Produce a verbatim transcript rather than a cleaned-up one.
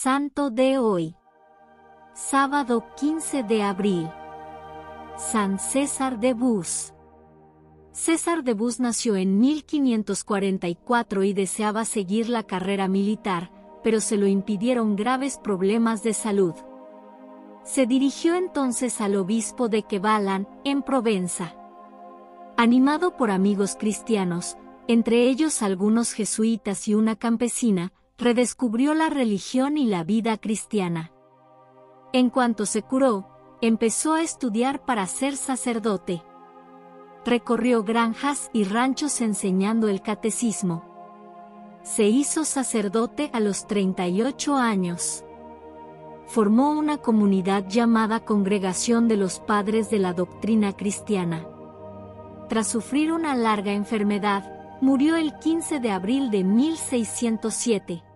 Santo de hoy, sábado quince de abril. San César de Bus. César de Bus nació en mil quinientos cuarenta y cuatro y deseaba seguir la carrera militar, pero se lo impidieron graves problemas de salud. Se dirigió entonces al obispo de Kebalan, en Provenza. Animado por amigos cristianos, entre ellos algunos jesuitas y una campesina, redescubrió la religión y la vida cristiana. En cuanto se curó, empezó a estudiar para ser sacerdote. Recorrió granjas y ranchos enseñando el catecismo. Se hizo sacerdote a los treinta y ocho años. Formó una comunidad llamada Congregación de los Padres de la Doctrina Cristiana. Tras sufrir una larga enfermedad, murió el quince de abril de mil seiscientos siete.